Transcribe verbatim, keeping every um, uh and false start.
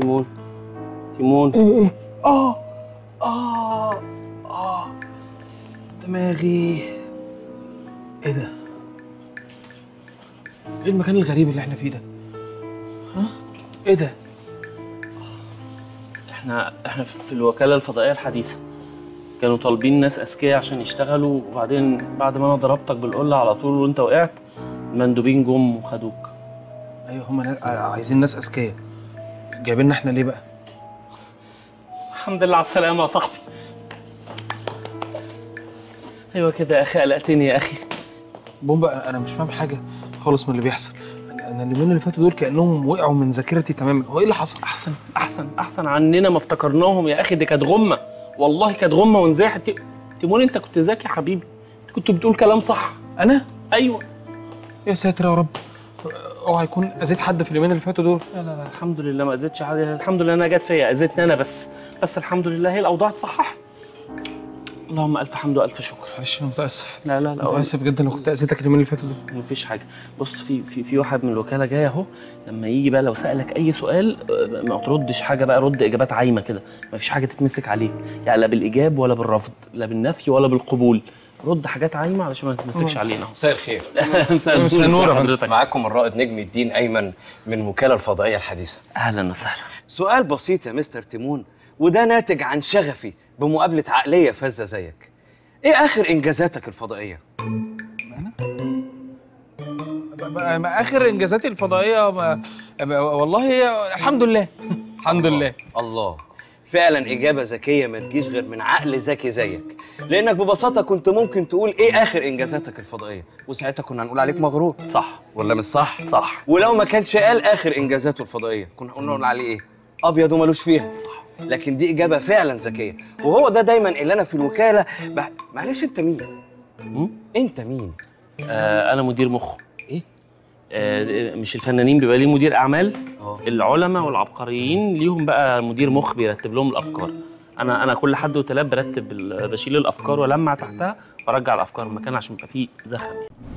تيمون تيمون ايه اه اه اه دماغي. ايه ده؟ ايه المكان الغريب اللي احنا فيه ده؟ ها؟ ايه ده؟ احنا احنا في الوكالة الفضائية الحديثة. كانوا طالبين ناس اذكياء عشان يشتغلوا، وبعدين بعد ما انا ضربتك بالقلة على طول وانت وقعت، المندوبين جم وخدوك. ايوه، هم عايزين ناس اذكياء. جايبيننا احنا ليه بقى؟ الحمد لله على السلامة يا صاحبي. ايوه كده يا اخي، قلقتني يا اخي. بومبا، انا مش فاهم حاجة خالص من اللي بيحصل. انا اليومين اللي فاتوا دول كانهم وقعوا من ذاكرتي تماما. هو ايه اللي حصل؟ احسن احسن احسن عننا ما افتكرناهم يا اخي. دي كانت غمه، والله كانت غمه ونزاحت. تي... تيمون، انت كنت ذكي يا حبيبي، انت كنت بتقول كلام صح. انا؟ ايوه. يا ساتر يا رب، اوعى يكون اذيت حد في اليومين اللي فاتوا دول. لا لا لا، الحمد لله ما اذيتش حد، الحمد لله. انا جت فيا، اذيتني انا بس، بس الحمد لله هي الاوضاع اتصححت. اللهم الف حمد والف شكر. معلش انا متاسف. لا لا لا، متاسف جدا لو كنت اذيتك اليومين اللي فاتوا دول. مفيش حاجه. بص، في في في واحد من الوكاله جاي اهو، لما يجي بقى لو سالك اي سؤال ما تردش حاجه بقى، رد اجابات عايمه كده، مفيش حاجه تتمسك عليك، يعني لا بالايجاب ولا بالرفض، لا بالنفي ولا بالقبول، رد حاجات عايمه علشان ما تتمسكش علينا. مساء الخير. مساء النور حضرتك. معاكم الرائد نجم الدين ايمن من الوكاله الفضائيه الحديثه. اهلا وسهلا. سؤال بسيط يا مستر تيمون، وده ناتج عن شغفي بمقابلة عقلية فزة زيك. إيه آخر إنجازاتك الفضائية؟ أنا؟ ما آخر إنجازاتي الفضائية ما... والله الحمد لله. الحمد لله. الله، فعلا إجابة ذكية ما تجيش غير من عقل ذكي زيك، لأنك ببساطة كنت ممكن تقول إيه آخر إنجازاتك الفضائية، وساعتها كنا هنقول عليك مغرور. صح ولا مش صح؟ صح. ولو ما كانش قال آخر إنجازاته الفضائية كنا قلنا نقول عليه إيه؟ أبيض ومالوش فيها. صح. لكن دي إجابة فعلاً ذكية، وهو ده دايماً اللي أنا في الوكالة ب... معلش أنت مين؟ أنت مين؟ آه أنا مدير مخ. إيه؟ آه مش الفنانين بيبقى ليه مدير أعمال؟ أه العلماء والعبقريين ليهم بقى مدير مخ بيرتب لهم الأفكار. أنا أنا كل حد وتلات برتب، بشيل الأفكار ولمع تحتها وأرجع الأفكار من مكانها عشان يبقى فيه زخم يعني.